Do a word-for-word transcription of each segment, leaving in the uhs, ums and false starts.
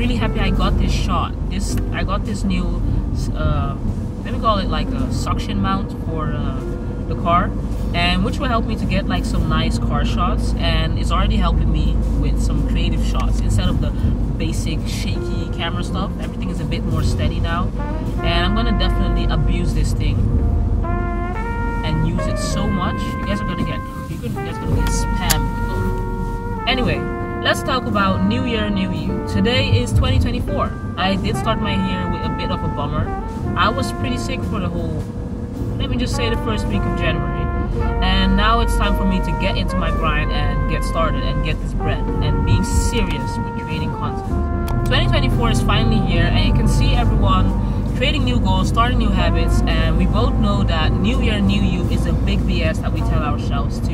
really happy I got this shot. This I got this new, uh, let me call it like a suction mount for uh, the car, and which will help me to get like some nice car shots, and it's already helping me with some creative shots instead of the basic shaky camera stuff. Everything is a bit more steady now, and I'm gonna definitely abuse this thing and use it so much. You guys are gonna get, you guys are gonna get spammed. Anyway, let's talk about New Year, New You. Today is twenty twenty-four. I did start my year with a bit of a bummer. I was pretty sick for the whole, let me just say, the first week of January. And now it's time for me to get into my grind and get started and get this bread and being serious with creating content. twenty twenty-four is finally here, and you can see everyone creating new goals, starting new habits, and we both know that New Year, New You is a big B S that we tell ourselves to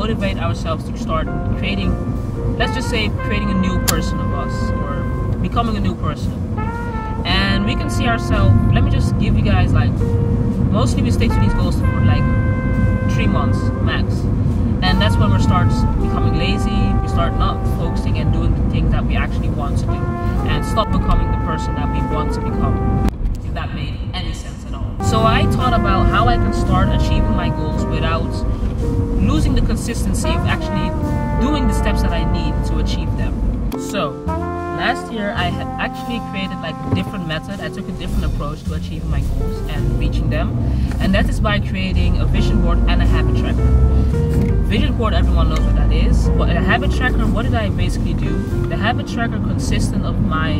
motivate ourselves to start creating, let's just say, creating a new person of us, or becoming a new person. And we can see ourselves, let me just give you guys, like, mostly we stick to these goals for like three months max, and that's when we start becoming lazy. We start not focusing and doing the things that we actually want to do, and stop becoming the person that we want to become, if that made any sense at all. So I thought about how I can start achieving my goals without losing the consistency of actually doing the steps that I need to achieve them. So last year I had actually created like a different method. I took a different approach to achieving my goals and reaching them, and that is by creating a vision board and a habit tracker. Vision board, everyone knows what that is, but a habit tracker, what did I basically do? The habit tracker consisted of my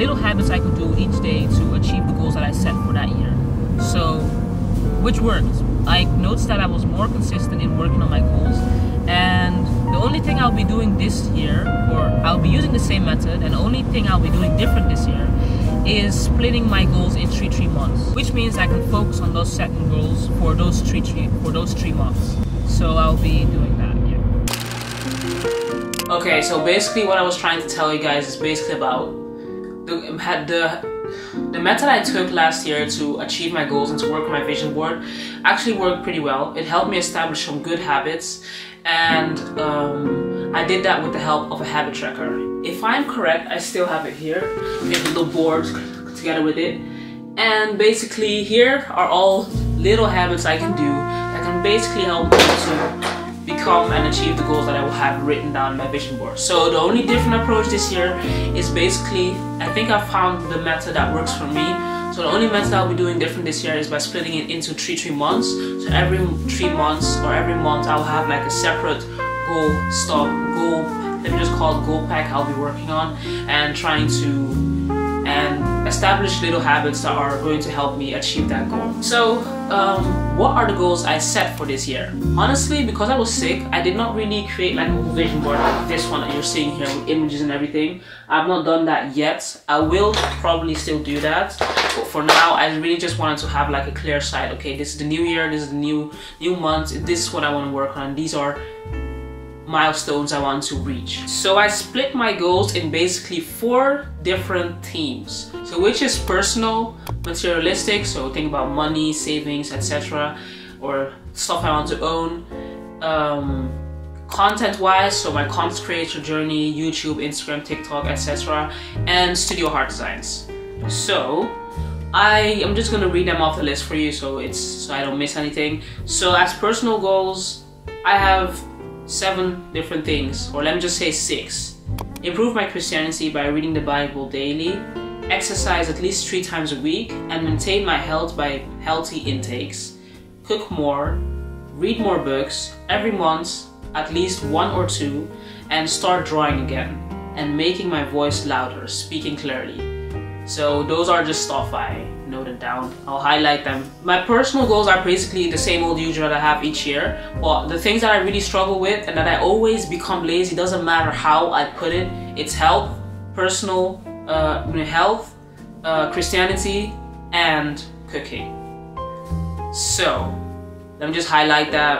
little habits I could do each day to achieve the goals that I set for that year. So, which worked. I noticed that I was more consistent in working on my goals, and the only thing I'll be doing this year, or I'll be using the same method, and the only thing I'll be doing different this year is splitting my goals in three three months, which means I can focus on those setting goals for those three three for those three months. So I'll be doing that. Yeah. Okay, so basically what I was trying to tell you guys is basically about the had the. The method I took last year to achieve my goals and to work on my vision board actually worked pretty well. It helped me establish some good habits, and um, I did that with the help of a habit tracker. If I'm correct, I still have it here, we have a little board together with it, and basically here are all little habits I can do that can basically help me to become and achieve the goals that I will have written down in my vision board. So the only different approach this year is basically, I think I found the method that works for me. So the only method I'll be doing different this year is by splitting it into three three months. So every three months or every month I'll have like a separate goal stop goal. Let me just call it goal pack. I'll be working on and trying to and establish little habits that are going to help me achieve that goal. So. Um, What are the goals I set for this year? Honestly, because I was sick, I did not really create like a vision board like this one that you're seeing here with images and everything. I've not done that yet. I will probably still do that, but for now I really just wanted to have like a clear sight. Okay, this is the new year, this is the new new month, this is what I want to work on, these are milestones I want to reach. So I split my goals in basically four different themes. So which is personal, materialistic, so think about money, savings, et cetera, or stuff I want to own. Um, Content-wise, so my content creator journey, YouTube, Instagram, TikTok, et cetera, and Studio Heart Designs. So I am just gonna read them off the list for you, so it's so I don't miss anything. So as personal goals, I have seven different things, or let me just say six. Improve my Christianity by reading the Bible daily, exercise at least three times a week, and maintain my health by healthy intakes, cook more, read more books, every month at least one or two, and start drawing again, and making my voice louder, speaking clearly. So those are just stuff I noted down. I'll highlight them. My personal goals are basically the same old usual that I have each year. Well, the things that I really struggle with and that I always become lazy, doesn't matter how I put it, it's health, personal, uh, health, uh, Christianity, and cooking. So let me just highlight that.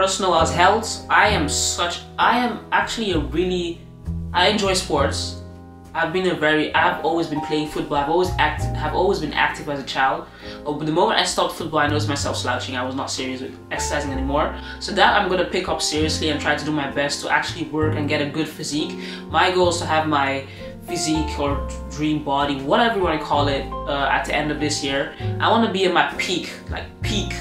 Personal as health, I am such, I am actually a really, I enjoy sports. I've been a very, I've always been playing football, I've always, act, have always been active as a child. But the moment I stopped football, I noticed myself slouching. I was not serious with exercising anymore. So that I'm gonna pick up seriously and try to do my best to actually work and get a good physique. My goal is to have my physique or dream body, whatever you want to call it, uh, at the end of this year. I want to be at my peak, like peak.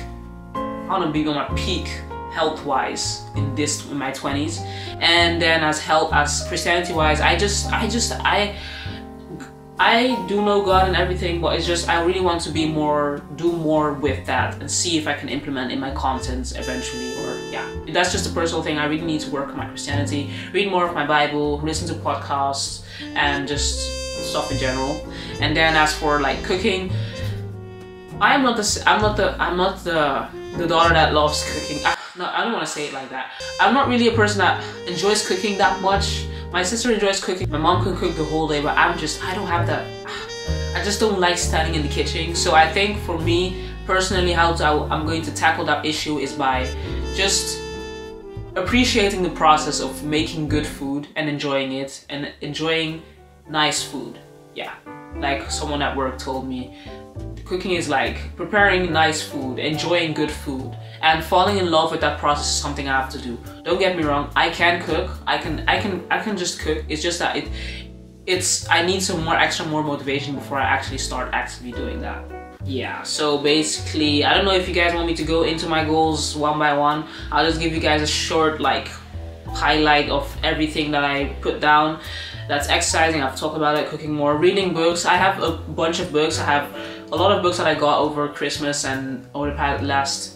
I want to be on my peak health-wise in this in my twenties, and then as health as Christianity-wise, I just, I just, I. I do know God and everything, but it's just I really want to be more, do more with that and see if I can implement in my contents eventually, or yeah. That's just a personal thing. I really need to work on my Christianity, read more of my Bible, listen to podcasts, and just stuff in general. And then as for like cooking, I am not the, I'm not the, I'm not the, the daughter that loves cooking. I, no, I don't want to say it like that. I'm not really a person that enjoys cooking that much. My sister enjoys cooking, my mom can cook the whole day, but I'm just, I don't have that, I just don't like standing in the kitchen. So I think for me, personally, how to, I'm going to tackle that issue is by just appreciating the process of making good food and enjoying it, and enjoying nice food. Yeah, like someone at work told me, cooking is like preparing nice food, enjoying good food. And falling in love with that process is something I have to do. Don't get me wrong, I can cook. I can, I can, I can just cook. It's just that it, it's. I need some more extra, more motivation before I actually start actively doing that. Yeah. So basically, I don't know if you guys want me to go into my goals one by one. I'll just give you guys a short like highlight of everything that I put down. That's exercising. I've talked about it. Cooking more. Reading books. I have a bunch of books. I have a lot of books that I got over Christmas and over the past last.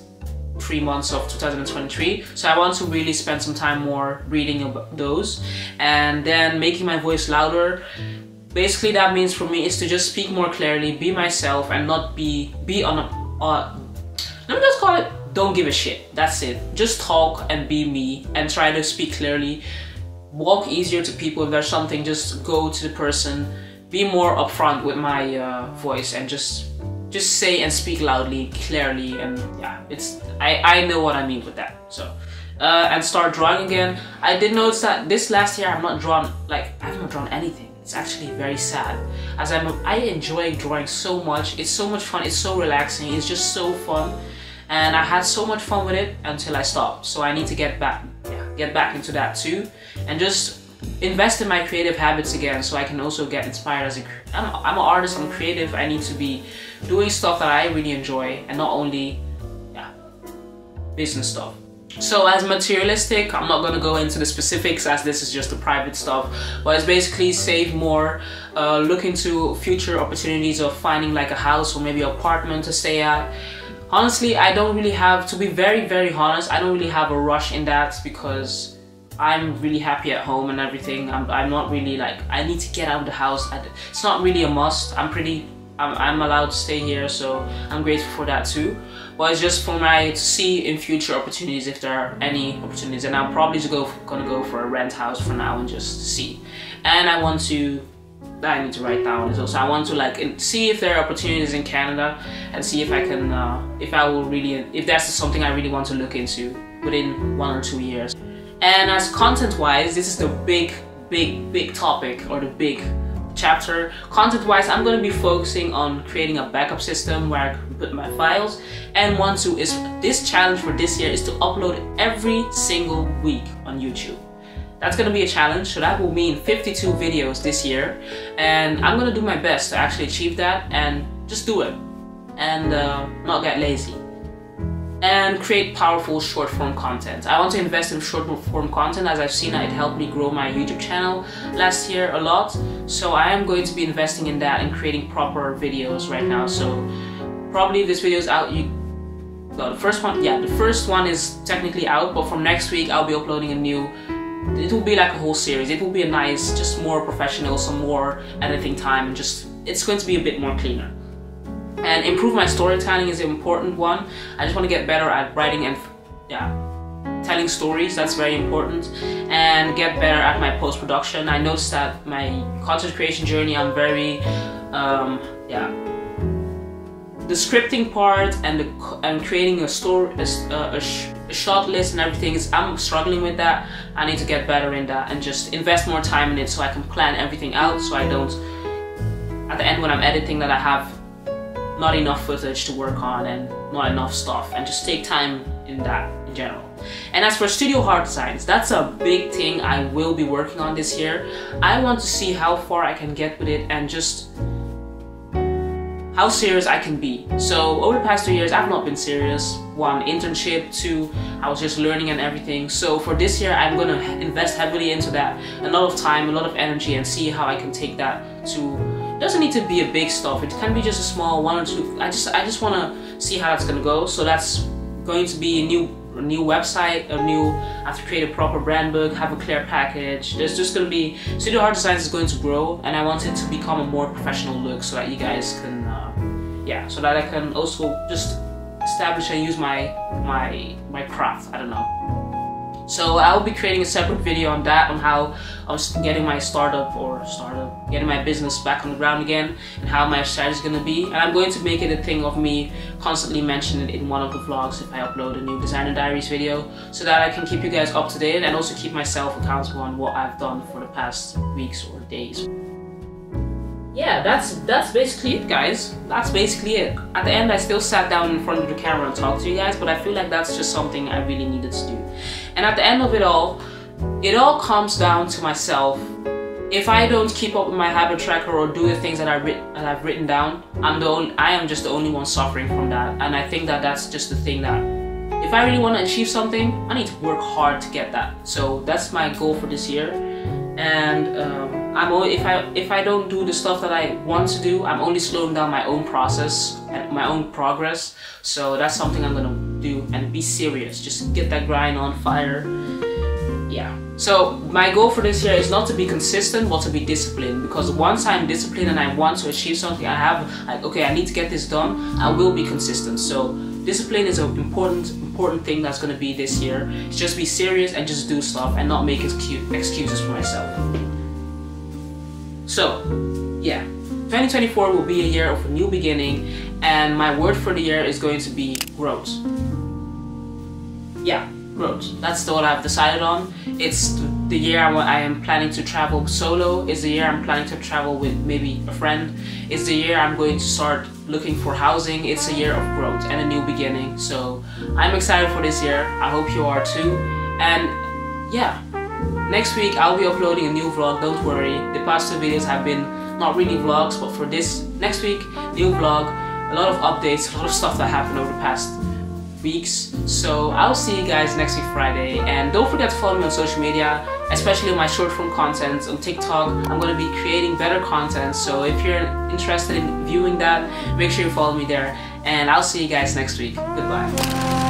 three months of two thousand twenty-three, so I want to really spend some time more reading about those, and then making my voice louder. Basically that means for me is to just speak more clearly, be myself, and not be be on a uh, let me just call it, don't give a shit. That's it. Just talk and be me and try to speak clearly, walk easier to people. If there's something, just go to the person, be more upfront with my uh, voice, and just Just say and speak loudly, clearly, and yeah, it's I, I know what I mean with that. So, uh, and start drawing again. I did notice that this last year I've not drawn, like, I've not drawn anything. It's actually very sad. As I'm, I enjoy drawing so much. It's so much fun. It's so relaxing. It's just so fun, and I had so much fun with it until I stopped. So I need to get back, yeah, get back into that too, and just invest in my creative habits again, so I can also get inspired. As a, I'm, I'm an artist, I'm creative, I need to be doing stuff that I really enjoy, and not only yeah, business stuff. So as materialistic, I'm not going to go into the specifics, as this is just the private stuff, but it's basically save more, uh, look into future opportunities of finding like a house or maybe an apartment to stay at. Honestly, I don't really have, to be very very honest, I don't really have a rush in that, because I'm really happy at home and everything. I'm, I'm not really like, I need to get out of the house. I, it's not really a must. I'm pretty, I'm, I'm allowed to stay here, so I'm grateful for that too. But it's just for my, to see in future opportunities, if there are any opportunities. And I'm probably just go, gonna go for a rent house for now and just see. And I want to, that I need to write down is also, I want to like see if there are opportunities in Canada and see if I can, uh, if I will really, if that's something I really want to look into within one or two years. And as content-wise, this is the big, big, big topic, or the big chapter. Content-wise, I'm going to be focusing on creating a backup system where I can put my files. And one, two is this challenge for this year is to upload every single week on YouTube. That's going to be a challenge, so that will mean fifty-two videos this year. And I'm going to do my best to actually achieve that and just do it and uh, not get lazy. And create powerful short-form content. I want to invest in short-form content, as I've seen that it helped me grow my YouTube channel last year a lot. So I am going to be investing in that and creating proper videos right now. So probably this video is out. You, well, the first one, yeah, the first one is technically out, but from next week I'll be uploading a new. It will be like a whole series. It will be a nice, just more professional, some more editing time, and just it's going to be a bit more cleaner. And improve my storytelling is an important one. I just want to get better at writing and yeah, telling stories. That's very important. And get better at my post-production. I noticed that my content creation journey, I'm very, um, yeah, the scripting part and the, and creating a story, a, a, sh a shot list and everything is, I'm struggling with that. I need to get better in that and just invest more time in it, so I can plan everything out, so I don't, at the end when I'm editing, that I have not enough footage to work on and not enough stuff, and just take time in that in general. And as for Studio Heart Designs, that's a big thing I will be working on this year. I want to see how far I can get with it and just how serious I can be. So over the past two years, I've not been serious. One, internship. Two, I was just learning and everything. So for this year, I'm gonna invest heavily into that. A lot of time, a lot of energy, and see how I can take that to. Doesn't need to be a big stuff. It can be just a small one or two. I just, I just wanna see how it's gonna go. So that's going to be a new, a new website, a new. I have to create a proper brand book, have a clear package. There's just gonna be Studio Heart Designs is going to grow, and I want it to become a more professional look so that you guys can. Yeah, so that I can also just establish and use my my my craft. I don't know. So I'll be creating a separate video on that, on how I was getting my startup or startup, getting my business back on the ground again, and how my strategy is gonna be. And I'm going to make it a thing of me constantly mentioning it in one of the vlogs if I upload a new Designer Diaries video, so that I can keep you guys up to date and also keep myself accountable on what I've done for the past weeks or days. Yeah, that's that's basically it, guys. That's basically it. At the end, I still sat down in front of the camera and talked to you guys, but I feel like that's just something I really needed to do. And at the end of it all, it all comes down to myself. If I don't keep up with my habit tracker or do the things that, I that I've written down, I'm the only, I am just the only one suffering from that. And I think that that's just the thing that, if I really want to achieve something, I need to work hard to get that. So that's my goal for this year. And um, I'm only, if I if I don't do the stuff that I want to do, I'm only slowing down my own process and my own progress. So that's something I'm gonna do, and be serious. Just get that grind on fire. Yeah. So my goal for this year is not to be consistent, but to be disciplined. Because once I'm disciplined and I want to achieve something, I have like okay, I need to get this done. I will be consistent. So. Discipline is an important, important thing that's going to be this year. It's just be serious and just do stuff and not make excuses for myself. So, yeah, twenty twenty-four will be a year of a new beginning, and my word for the year is going to be growth. Yeah, growth. That's what I've decided on. It's the year I am planning to travel solo. It's the year I'm planning to travel with maybe a friend. It's the year I'm going to start looking for housing. It's a year of growth and a new beginning. So I'm excited for this year. I hope you are too. And yeah, next week I'll be uploading a new vlog. Don't worry, the past two videos have been not really vlogs, but for this next week, new vlog, a lot of updates, a lot of stuff that happened over the past weeks. So I'll see you guys next week Friday, and don't forget to follow me on social media, especially my short form content on TikTok. I'm going to be creating better content, so if you're interested in viewing that, make sure you follow me there, and I'll see you guys next week. Goodbye.